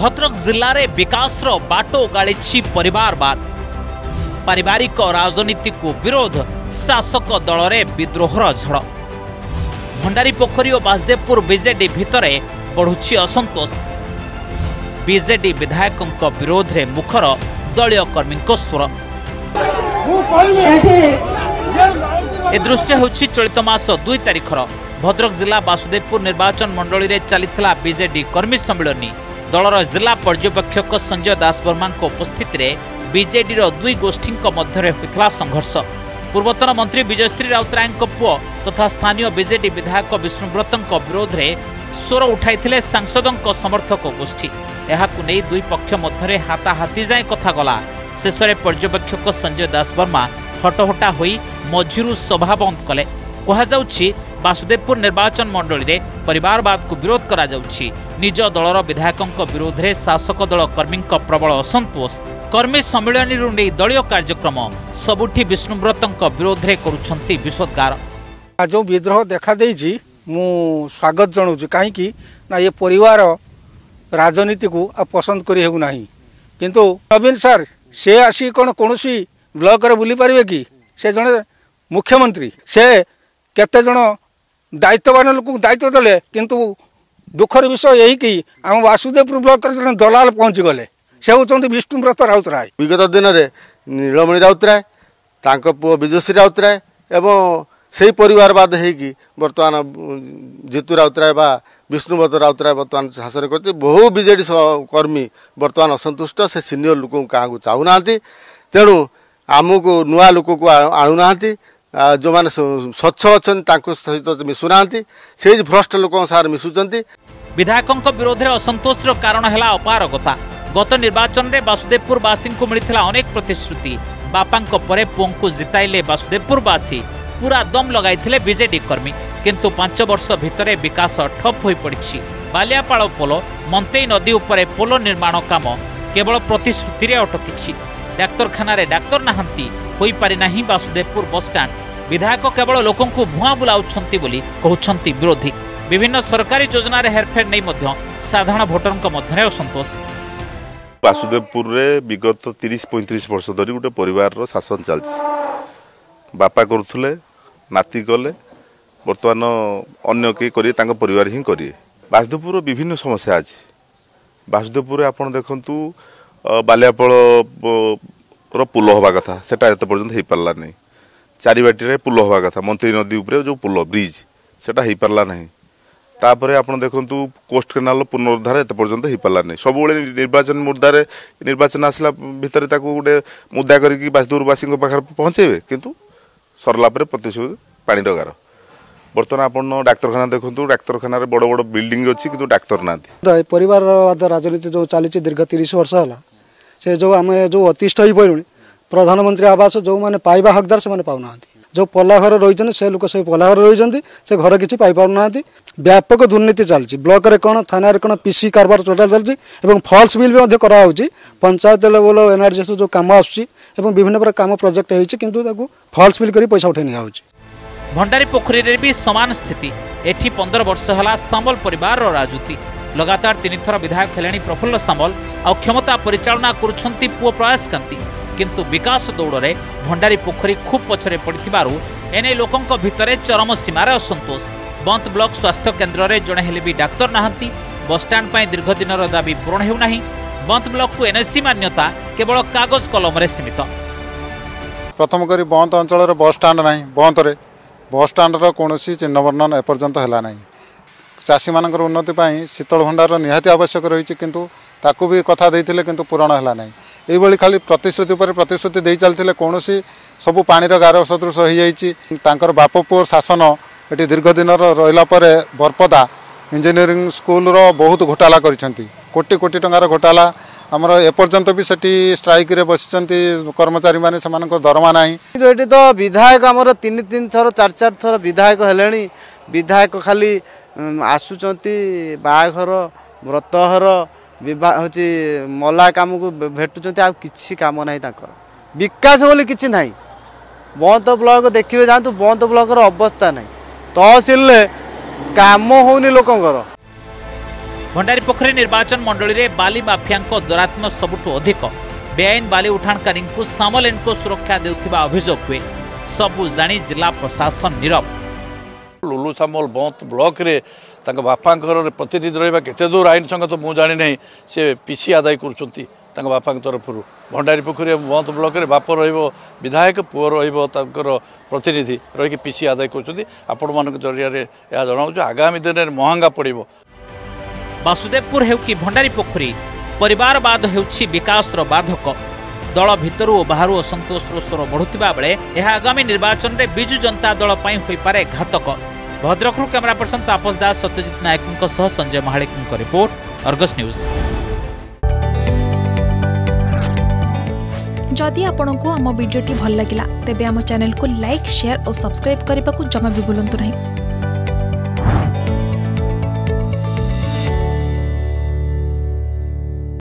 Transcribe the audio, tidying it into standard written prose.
भद्रक जिल्ला रे विकास रो बाटो गाळिछि परिवारवाद। पारिवारिक राजनीति को विरोध, शासक दल रे विद्रोहर झड़। भंडारीपोखरी और बासुदेवपुर बीजेडी भितरे बढ़ुछि असंतोष। बीजेडी विधायक विरोध रे मुखर दलीय कर्मी स्वर। ए दृश्य होछि चलित मास 2 तारिखर भद्रक जिला बासुदेवपुर निर्वाचन मंडली रे चलीथिला बीजेडी कर्मी सम्मेलन। दलर जिला पर्यवेक्षक संजय दास वर्मा उपस्थिति रे बीजेडी रो दुई गोष्ठी मध्य होता संघर्ष। पूर्वतन मंत्री विजयश्री राउतराय पुओ तथा स्थानीय बीजेडी विधायक विष्णुव्रत विरोध में स्वर उठाई सांसद समर्थक गोष्ठी। यहाकू नहीं दुई पक्ष मध्य हाथाहाथी जाए कथा गला। शेष में पर्यवेक्षक संजय दास वर्मा हटहटा हो मझिरू सभा बंद कले। कहुच्छी बासुदेवपुर निर्वाचन मंडली रे परिवारवाद को विरोध करा जाउछि। निज दलर विधायकों विरोध में शासक दल कर्मी प्रबल असंतोष। कर्मी सम्मेलन रु नहीं दलीय कार्यक्रम सबुठी विष्णुव्रत विरोध में करुछंती विषोदगार। जो विद्रोह देखा देछि मु स्वागत जनाउछि। काहेकि ना ये परिवार राजनीति को पसंद करी हेगु नाही। किंतु नवीन सर से आसी कोनोसी ब्लॉक रे बुली पारबे कि? से जने मुख्यमंत्री, से केते जण दायित्ववान लोक दायित्व दे। किंतु दुखर विषय यही कि आम वासुदेवपुर ब्लॉक रे दलाल पहुंची गले। से होचंती विष्णुव्रत राउतराय। विगत दिन में नीलमणि राउतराय, तांको पुओ विजयश्री राउतराय एवं से परिवारवाद होगी बर्तमान जीतू राउतराय बा विष्णुव्रत राउतराय बर्तमान शासन करते। बहु बीजेडी कर्मी बर्तमान असंतुष्ट। से सीनियर लोक क्या चाहूना, तेणु आमको नुआ लोक को आणुना। जो माने स्वच्छ अच्छे सहित मिशुना, से भ्रष्ट लोक सार मिशुंट। विधायकों विरोध में असंतोष कारण है अपारगता। गत निर्वाचन में बासुदेवपुरवासी को मिलता अनेक प्रतिश्रुति। बापा पुओं को जिताइले बासुदेवपुरवासी। पूरा दम लगाई बीजेडी कर्मी। किंतु 5 वर्ष भितर विकास ठप हो पड़ी। बालियापाड़ पोल, मंतेई नदी उपर पोल निर्माण काम केवल प्रतिश्रुति अटकी। डाक्तखाना डाक्तर नहांती, होई पारी नहीं बासुदेवपुर बसस्टाण। विधायक केवल लोकों को भुआ बुलाउछंती बोली कहउछंती विरोधी। विभिन्न सरकारी योजना रे हेरफेर नै मध्य साधारण भोटरन को मध्य असंतोष। बासुदेवपुर रे विगत 30-35 वर्ष धरी गोटे परिवार रो शासन चलछि। बापा करथुले, नाती गले, वर्तमान अन्य के करिए तांको परिवार ही करिए। बासुदेवपुर रो विभिन्न समस्या अछि। बासुदेवपुर रे आपण देखंतु बालियापळ पुल हवा कथा सेटा एत पर्यंत हो पारा नहीं। चारिबाटी पुल हवा कथा मंत्री नदी उपरे जो पुल ब्रिज सेटा हो पारा नहीं। तापर आप देखु कोस्ट केनाल पुनरुद्धार एत पर्यंत हो पारा नहीं। सब निर्वाचन मुद्दा निर्वाचन आसला भितर गोटे मुद्दा करके बासुदेवपुरवासी पहुँचेबे, किंतु सरला प्रतिशोध पानी डगार। बर्तमान आप डाक्तखाना देखु, डाक्तखाना बड़ बड़ बिल्डिंग अच्छी किंतु डाक्तर ना। परिवारवाद राजनीति जो चली दीर्घ 30 वर्ष है, से जो आम जो अतिष्ठ हो पड़ू। प्रधानमंत्री आवास जो मैंने पाइबा हकदार से मैंने पाना, जो पल्ला घर रही से लोक सब पल्ला घर रही से घर किसी पाइना। व्यापक दुर्नीति चलती ब्लॉक रे कौन, थाना रे कौन, पीसी कारबार टोटाल चलती। फल्स बिल भी कराई पंचायत लेवल एनआरजी जो काम आस विभिन्न प्रकार काम प्रोजेक्ट होती फल्स बिल कर पैसा उठे निया। भंडारीपोखरी रे भी समान स्थिति। एठी 15 वर्ष है सांबल परिवार राजनीति। लगातार 3 थर विधायक हेले प्रफुल्ल सामल आ क्षमता परिचालना करुछंती पुओ प्रयास कांती। किंतु विकास दौड़ में भंडारीपोखरी खूब पछरे पड़िथिबारु एने लोकंक भितरे चरम सीमार असंतोष। बंद ब्लॉक स्वास्थ्य केन्द्र में जड़े हेले भी डाक्तर नाहंती। बसस्टाण पर दीर्घ दिन दाबी पूरण हेउ नाही। बंद ब्लॉक को एनएससी मान्यता केवल कागज कलम रे सीमित। प्रथम करी बंद अंचल बसस्टाण नाही। बंद रे बसस्टाण कौन चिन्ह वर्णन एपर्यंत है ना। चाषी मान उन्नति शीतल भंडार निहाती आवश्यक रही, ताकू भी कथा देते कि पूरण है ना। ये खाली प्रतिश्रुति पर प्रतिश्रुति दे चलते कौन सब पानी गार सदृश हो जाकर। बाप पुओ शासन ये दीर्घ दिन रहा बरपदा इंजीनियरिंग स्कूल बहुत घोटाला कोटी कोटी टंकार घोटाला। आमर एपर्यंत भी सेठी स्ट्राइक रे बसिचंती कर्मचारी माने समान को दरमा नाही। तो ये तो विधायक आमर 3-3 थर 4-4 थर विधायक हेलेनी। विधायक खाली आसुचंती बाघर व्रतहर विवाह होची मला काम को भेटुचंती। आ किछि काम नाही ताकर विकास बोली किछि नाही। बंद ब्लॉक देखिवे जानतु बंद ब्लॉक रो अवस्था नाही। तहसील ले काम होउनी लोकंकर। भंडारीपोखरी निर्वाचन मंडली रे बाली माफिया दौरात्म्य सबुठु अधिक बेआईन बाली उठाणकारी सामलेन को सुरक्षा देउथिबा अभियोग हुए। सबु जाणी जिला प्रशासन नीरव। लुलु सामल बंत ब्लॉक रे तांका बापांकर प्रतिनिधि रहबा केते दूर आईन संगत मु जानि नै से पीसी आदाय करछंती तांका बापांक तरफरु। भंडारीपोखरी बंत ब्लॉक रे बाप रहइबो विधायक पुओ रहइबो तांकर प्रतिनिधि रहि के पीसी आदाय करछंती। आपण मानक जरिया रे या जणाउ जे आगामी दिन रे महंगा पड़िबो। बासुदेवपुर हेउ कि भंडारीपोखरी परिवारवाद हेउछि विकास रो बाधक। दल भितर और बाहर असंतोषर स्वर बढ़ुवा बेले यह आगामी निर्वाचन में विजु जनता दल पर घातक। भद्रकू camera person Tapas Das Satyajit Nayak Sanjay Mahalik report Argus news. जदि आपंक आम भिडी भल लगा तेब चैनल को लाइक शेयर और सब्सक्राइब करने को जमा भी बुलां नहीं।